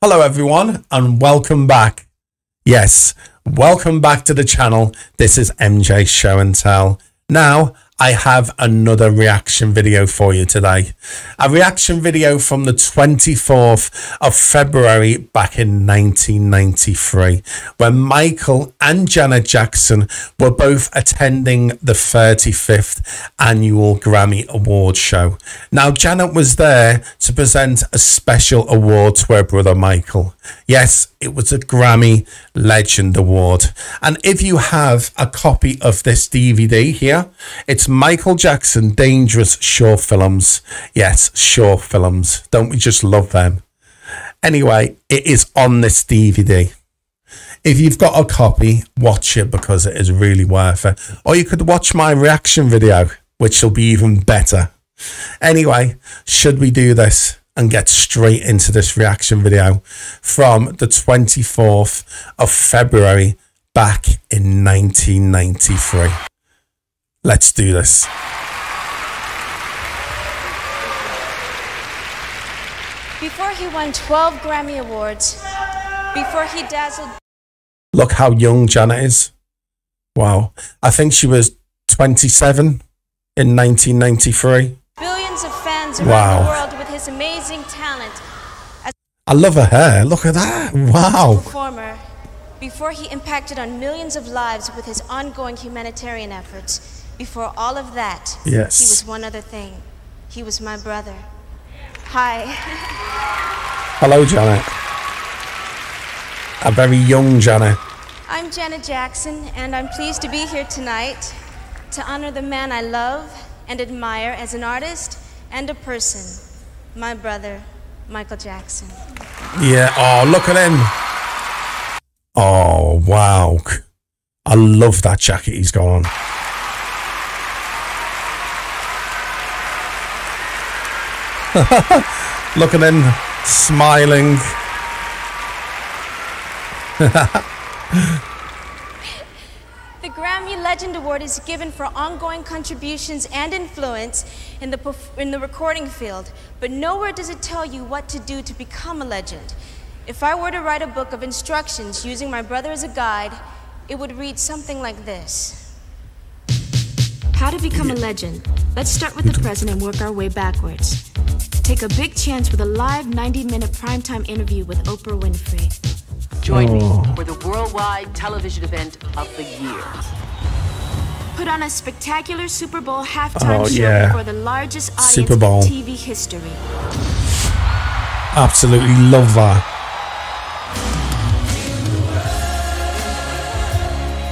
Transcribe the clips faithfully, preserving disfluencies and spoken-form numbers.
Hello everyone and welcome back. Yes, welcome back to the channel. This is M J Show and Tell. Now I have another reaction video for you today. A reaction video from the twenty-fourth of February back in nineteen ninety-three, when Michael and Janet Jackson were both attending the thirty-fifth Annual Grammy Awards show. Now, Janet was there to present a special award to her brother Michael. Yes, it was a Grammy Legend Award. And if you have a copy of this D V D here, it's Michael Jackson, Dangerous short films. Yes, short films. Don't we just love them? Anyway, it is on this D V D. If you've got a copy, watch it because it is really worth it. Or you could watch my reaction video, which will be even better. Anyway, should we do this and get straight into this reaction video from the twenty-fourth of February back in nineteen ninety-three? Let's do this. Before he won twelve Grammy Awards, before he dazzled... Look how young Janet is. Wow. I think she was twenty-seven in nineteen ninety-three. Billions of fans around wow. the world with his amazing talent. As I love her hair. Look at that. Wow. Performer, before he impacted on millions of lives with his ongoing humanitarian efforts. Before all of that, yes. he was one other thing. He was my brother. Hi. Hello, Janet. A very young Janet. I'm Janet Jackson, and I'm pleased to be here tonight to honor the man I love and admire as an artist and a person, my brother, Michael Jackson. Yeah, oh, look at him. Oh, wow. I love that jacket he's got on. Look at him smiling. The Grammy Legend Award is given for ongoing contributions and influence in the in the recording field, but nowhere does it tell you what to do to become a legend. If I were to write a book of instructions using my brother as a guide, it would read something like this. How to become a legend. Let's start with the present and work our way backwards. Take a big chance with a live ninety minute primetime interview with Oprah Winfrey. Join oh. me for the worldwide television event of the year. Put on a spectacular Super Bowl halftime oh, show yeah. for the largest audience Super Bowl. in T V history. Absolutely love that.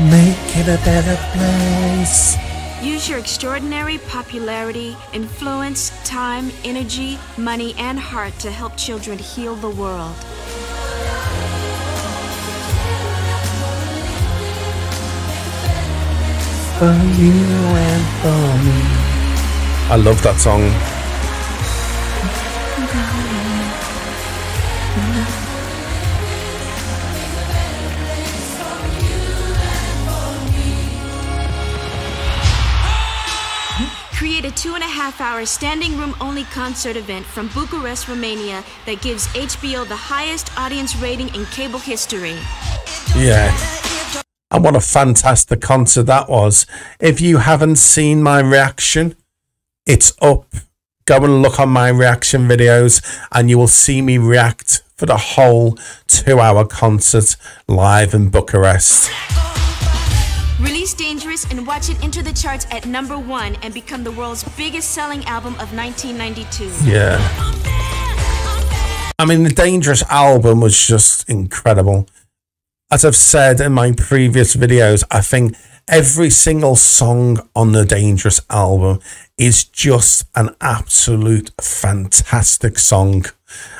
Make it a better place. Use your extraordinary popularity, influence, time, energy, money, and heart to help children heal the world. For you and for me. I love that song. Create a two and a half hour standing room only concert event from Bucharest, Romania that gives H B O the highest audience rating in cable history. Yeah. And what a fantastic concert that was. If you haven't seen my reaction, it's up. Go and look on my reaction videos and you will see me react for the whole two hour concert live in Bucharest. Release Dangerous and watch it enter the charts at number one and become the world's biggest selling album of nineteen ninety-two. Yeah. I mean, the Dangerous album was just incredible. As I've said in my previous videos, I think every single song on the Dangerous album is just an absolute fantastic song.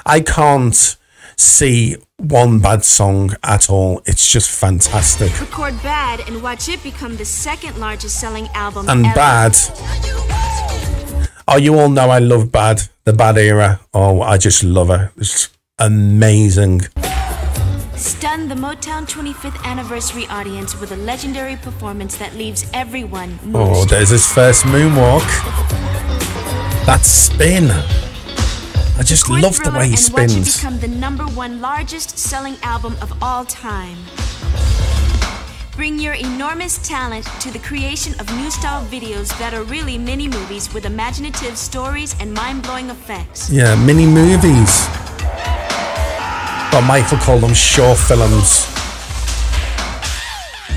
I can't see one bad song at all. It's just fantastic. Record Bad and watch it become the second largest selling album and ever. Bad. Oh, you all know I love Bad, the Bad era. Oh, I just love her. It's amazing. Stun the Motown twenty-fifth anniversary audience with a legendary performance that leaves everyone moved. Oh, there's his first moonwalk. That spin. I just the love the way he spins. And watch it become the number one largest selling album of all time. Bring your enormous talent to the creation of new style videos that are really mini movies with imaginative stories and mind-blowing effects. Yeah, mini movies. But Michael called them short films.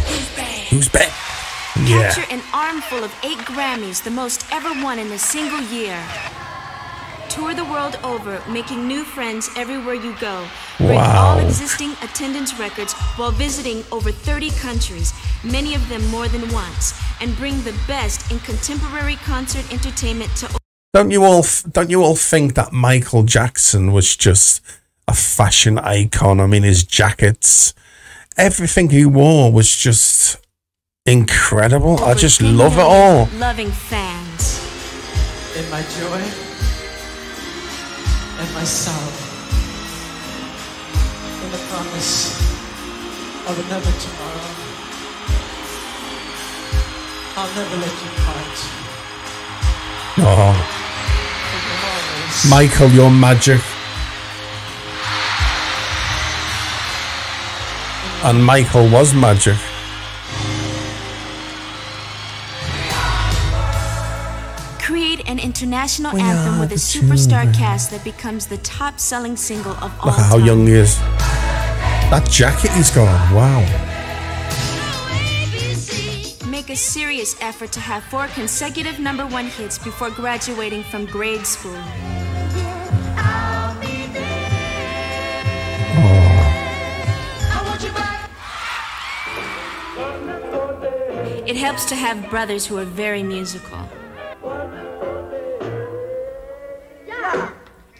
Who's bad? Who's bad? Yeah. Capture an armful of eight Grammys, the most ever won in a single year. Tour the world over, making new friends everywhere you go. Break wow. all existing attendance records while visiting over thirty countries, many of them more than once, and bring the best in contemporary concert entertainment to. Don't you all? Don't you all think that Michael Jackson was just a fashion icon? I mean, his jackets, everything he wore was just incredible. I just love it all. Loving fans. In my joy. And myself in the promise of another tomorrow. I'll never let you part. Oh. Michael, your magic. And Michael was magic. An international we anthem with a superstar children. Cast that becomes the top-selling single of all Look at how time. Young he is. That jacket he's got on, wow. Make a serious effort to have four consecutive number one hits before graduating from grade school. Oh. It helps to have brothers who are very musical.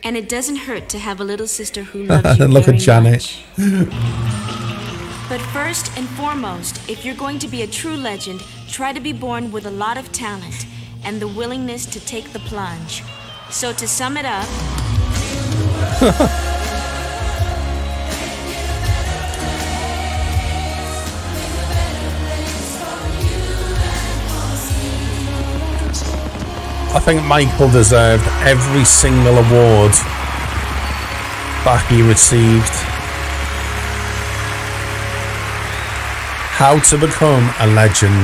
And it doesn't hurt to have a little sister who loves you. Look at Janet. But first and foremost, if you're going to be a true legend, try to be born with a lot of talent and the willingness to take the plunge. So to sum it up, I think Michael deserved every single award that he received. How to become a legend.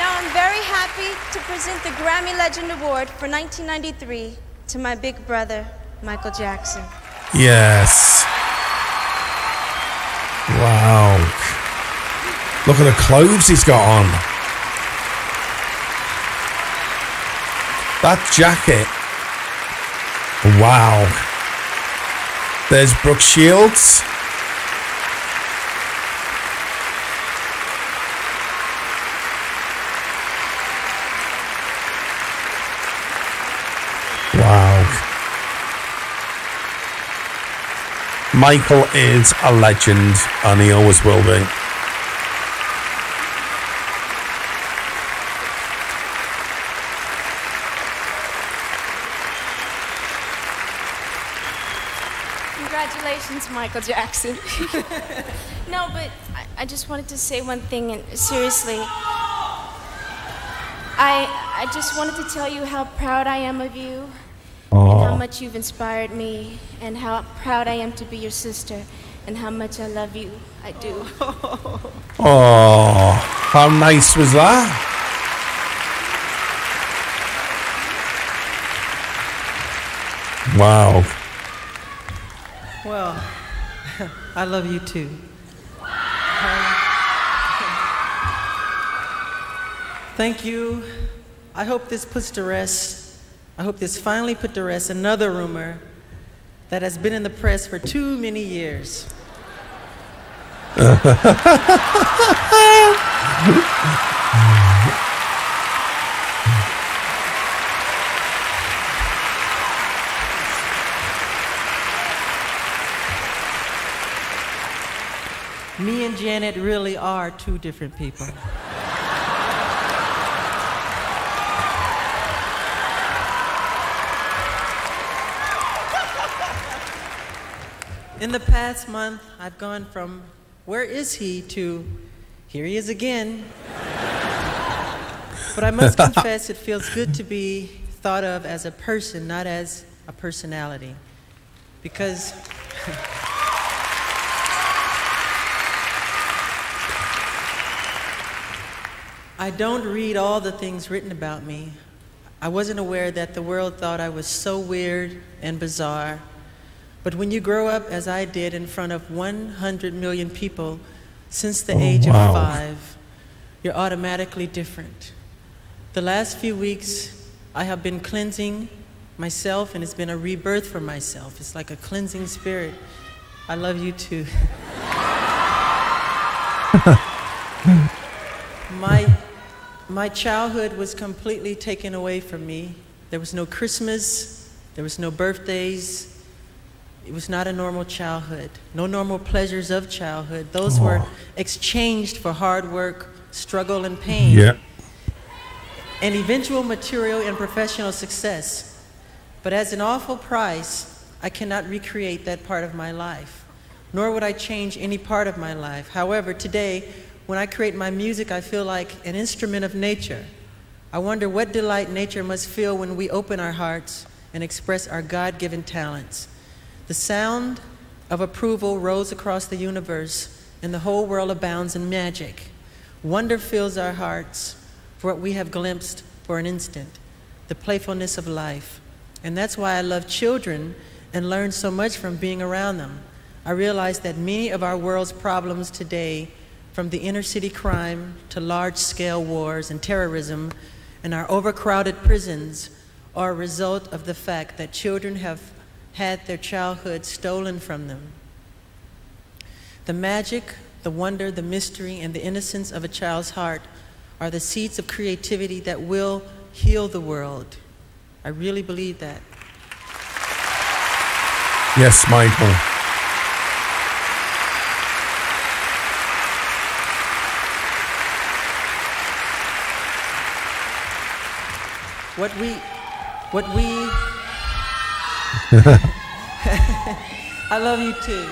Now I'm very happy to present the Grammy Legend Award for nineteen ninety-three to my big brother, Michael Jackson. Yes. Wow. Look at the clothes he's got on. That jacket. Wow. There's Brooke Shields. Wow. Michael is a legend, and he always will be. Michael Jackson. No, but I, I just wanted to say one thing, and seriously, I I just wanted to tell you how proud I am of you, aww, and how much you've inspired me, and how proud I am to be your sister, and how much I love you. I do. Oh, how nice was that? Wow. Well, I love you too. Um, thank you. I hope this puts to rest. I hope this finally put to rest another rumor that has been in the press for too many years. Me and Janet really are two different people. In the past month, I've gone from, where is he, to, here he is again. But I must confess, it feels good to be thought of as a person, not as a personality. Because I don't read all the things written about me. I wasn't aware that the world thought I was so weird and bizarre. But when you grow up, as I did, in front of one hundred million people since the oh, age wow. of five, you're automatically different. The last few weeks, I have been cleansing myself, and it's been a rebirth for myself. It's like a cleansing spirit. I love you too. my, my childhood was completely taken away from me. There was no Christmas. There was no birthdays. It was not a normal childhood. No normal pleasures of childhood. Those oh. were exchanged for hard work, struggle, and pain. Yeah. And eventual material and professional success. But as an awful price, I cannot recreate that part of my life, nor would I change any part of my life. However, today, when I create my music, I feel like an instrument of nature. I wonder what delight nature must feel when we open our hearts and express our God-given talents. The sound of approval rolls across the universe, and the whole world abounds in magic. Wonder fills our hearts for what we have glimpsed for an instant, the playfulness of life. And that's why I love children and learn so much from being around them. I realize that many of our world's problems today, from the inner city crime to large-scale wars and terrorism and our overcrowded prisons, are a result of the fact that children have had their childhood stolen from them. The magic, the wonder, the mystery, and the innocence of a child's heart are the seeds of creativity that will heal the world. I really believe that. Yes, Michael. What we, what we, I love you too.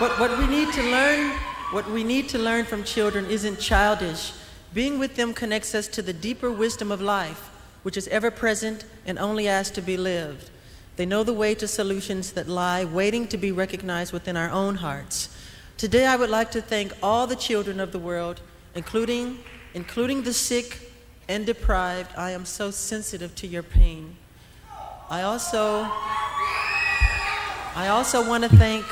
What, what we need to learn, what we need to learn from children isn't childish. Being with them connects us to the deeper wisdom of life, which is ever present and only asked to be lived. They know the way to solutions that lie waiting to be recognized within our own hearts. Today, I would like to thank all the children of the world, including, including the sick and deprived. I am so sensitive to your pain. I also, I also want to thank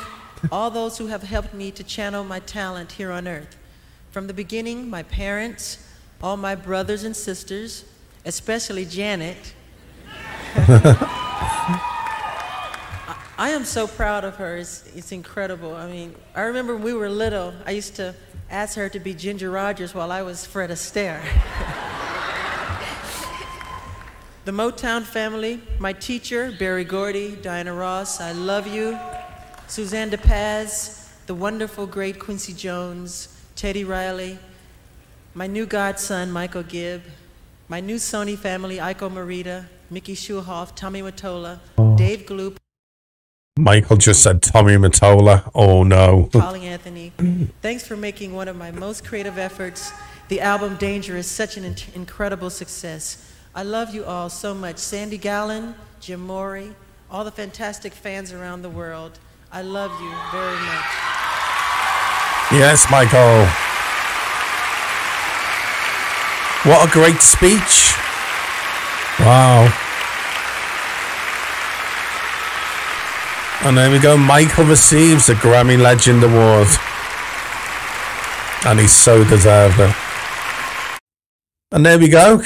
all those who have helped me to channel my talent here on earth. From the beginning, my parents, all my brothers and sisters, especially Janet. I, I am so proud of her. It's, it's incredible. I mean, I remember when we were little, I used to ask her to be Ginger Rogers while I was Fred Astaire. The Motown family, my teacher, Barry Gordy, Diana Ross, I love you, Suzanne DePaz, the wonderful, great Quincy Jones, Teddy Riley, my new godson, Michael Gibb, my new Sony family, Iko Morita, Mickey Schulhoff, Tommy Mottola, oh. Dave Gloop. Michael just said Tommy Mottola. Oh, no. Calling Anthony. Thanks for making one of my most creative efforts, the album Dangerous, such an in incredible success. I love you all so much. Sandy Gallen, Jim Morey, all the fantastic fans around the world. I love you very much. Yes, Michael. What a great speech. Wow. And there we go. Michael receives the Grammy Legend Award. And he so deserved it. And there we go.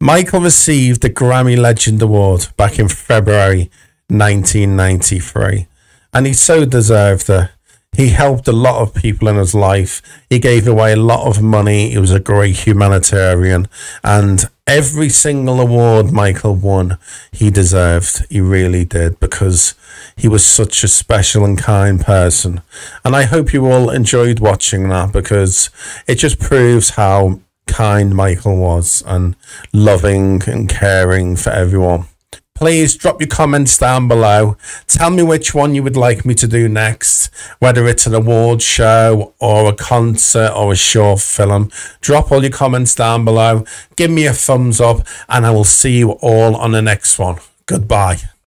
Michael received the Grammy Legend Award back in February nineteen ninety-three. And he so deserved it. He helped a lot of people in his life. He gave away a lot of money. He was a great humanitarian. And every single award Michael won, he deserved. He really did, because he was such a special and kind person. And I hope you all enjoyed watching that, because it just proves how kind Michael was and loving and caring for everyone. Please drop your comments down below. Tell me which one you would like me to do next, whether it's an award show or a concert or a short film. Drop all your comments down below. Give me a thumbs up and I will see you all on the next one. Goodbye.